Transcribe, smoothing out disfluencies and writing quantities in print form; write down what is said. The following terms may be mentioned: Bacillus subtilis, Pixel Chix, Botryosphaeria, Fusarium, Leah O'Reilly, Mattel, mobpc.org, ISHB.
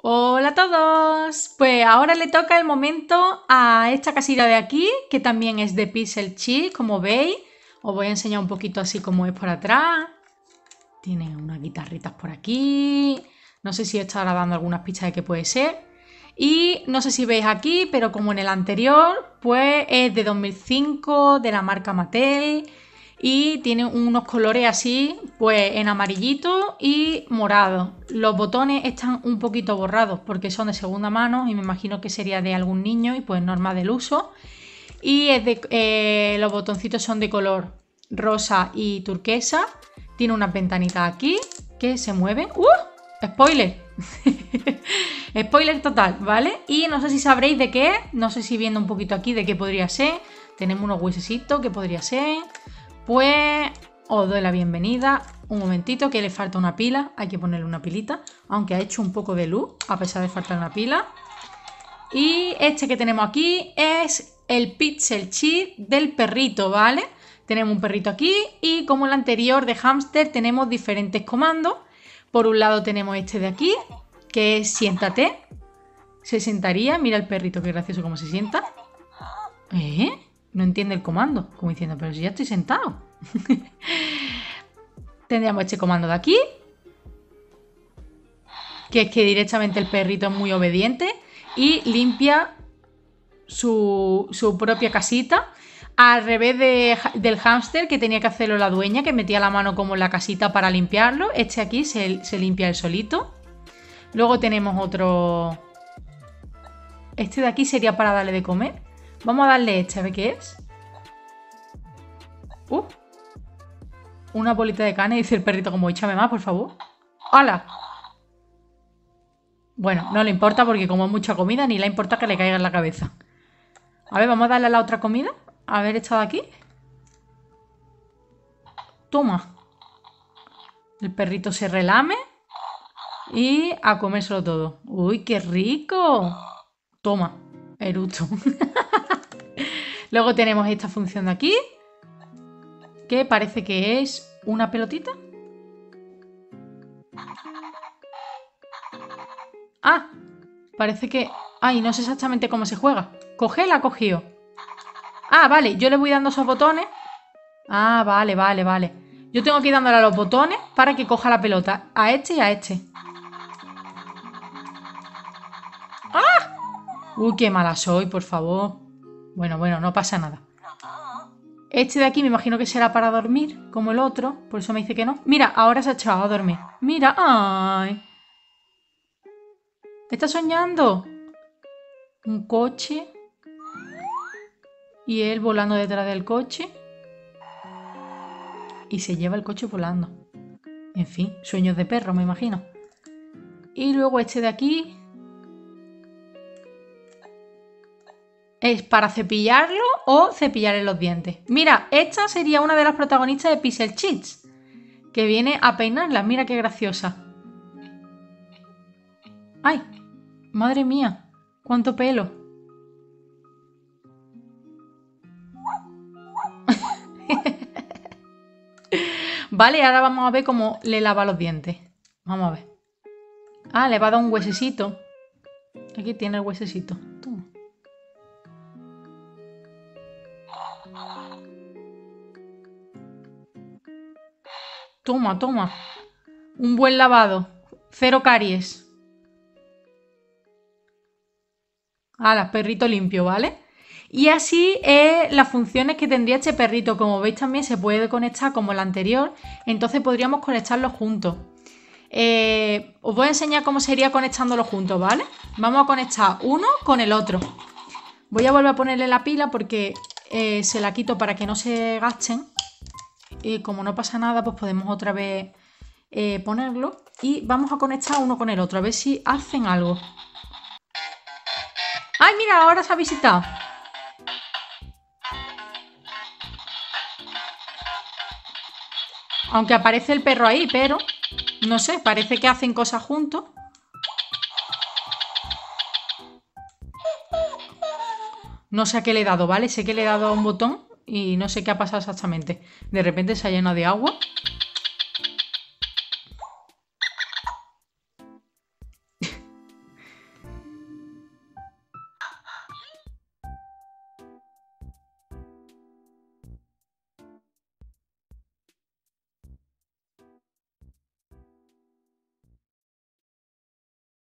Hola a todos, pues ahora le toca el momento a esta casilla de aquí, que también es de Pixel Chix, como veis. Os voy a enseñar un poquito así como es por atrás. Tiene unas guitarritas por aquí, no sé si está ahora dando algunas pistas de qué puede ser. Y no sé si veis aquí, pero como en el anterior, pues es de 2005, de la marca Mattel. Y tiene unos colores así, pues en amarillito y morado. Los botones están un poquito borrados porque son de segunda mano y me imagino que sería de algún niño y pues normal del uso. Y es de, los botoncitos son de color rosa y turquesa. Tiene unas ventanitas aquí que se mueven. ¡Uh! ¡Spoiler! Spoiler total, ¿vale? Y no sé si sabréis de qué, no sé si viendo un poquito aquí de qué podría ser. Tenemos unos huesecitos que podría ser. Pues os doy la bienvenida, un momentito que le falta una pila, hay que ponerle una pilita, aunque ha hecho un poco de luz a pesar de faltar una pila. Y este que tenemos aquí es el Pixel Chix del perrito, ¿vale? Tenemos un perrito aquí y como el anterior de hámster tenemos diferentes comandos. Por un lado tenemos este de aquí, que es siéntate, se sentaría, mira el perrito qué gracioso cómo se sienta. No entiende el comando, como diciendo, pero si ya estoy sentado. Tendríamos este comando de aquí, que es que directamente el perrito es muy obediente y limpia su propia casita, al revés del hámster que tenía que hacerlo la dueña, que metía la mano como en la casita para limpiarlo. Este aquí se limpia él solito. Luego tenemos otro. Este de aquí sería para darle de comer. Vamos a darle este, a ver qué es. Una bolita de carne, dice el perrito como, échame más, por favor. ¡Hala! Bueno, no le importa porque como es mucha comida, ni le importa que le caiga en la cabeza. A ver, vamos a darle a la otra comida. A ver, esta de aquí. Toma. El perrito se relame. Y a comérselo todo. ¡Uy, qué rico! Toma, eructo. Luego tenemos esta función de aquí, que parece que es una pelotita. Ah, parece que... Ay, no sé exactamente cómo se juega. Coge, la ha cogido. Ah, vale, yo le voy dando esos botones. Ah, vale, vale, vale. Yo tengo que ir dándole a los botones para que coja la pelota. A este y a este. ¡Ah! Uy, qué mala soy, por favor. Bueno, no pasa nada. Este de aquí me imagino que será para dormir, como el otro. Por eso me dice que no. Mira, ahora se ha echado a dormir. Mira, ¡ay! Está soñando. Un coche. Y él volando detrás del coche. Y se lleva el coche volando. En fin, sueños de perro, me imagino. Y luego este de aquí... Es para cepillarlo o cepillarle los dientes. Mira, esta sería una de las protagonistas de Pixel Chix, que viene a peinarlas. Mira qué graciosa. ¡Ay! ¡Madre mía! ¡Cuánto pelo! Vale, ahora vamos a ver cómo le lava los dientes. Vamos a ver. Ah, le va a dar un huesecito. Aquí tiene el huesecito. Toma. Toma, toma. Un buen lavado. 0 caries. Ala, perrito limpio, ¿vale? Y así es las funciones que tendría este perrito. Como veis también se puede conectar como el anterior. Entonces podríamos conectarlos juntos. Os voy a enseñar cómo sería conectándolos juntos, ¿vale? Vamos a conectar uno con el otro. Voy a volver a ponerle la pila porque se la quito para que no se gasten. Y como no pasa nada, pues podemos otra vez ponerlo. Y vamos a conectar uno con el otro, a ver si hacen algo. ¡Ay, mira! Ahora se ha visitado. Aunque aparece el perro ahí, pero... No sé, parece que hacen cosas juntos. No sé a qué le he dado, ¿vale? Sé que le he dado a un botón. Y no sé qué ha pasado exactamente. De repente se ha llenado de agua.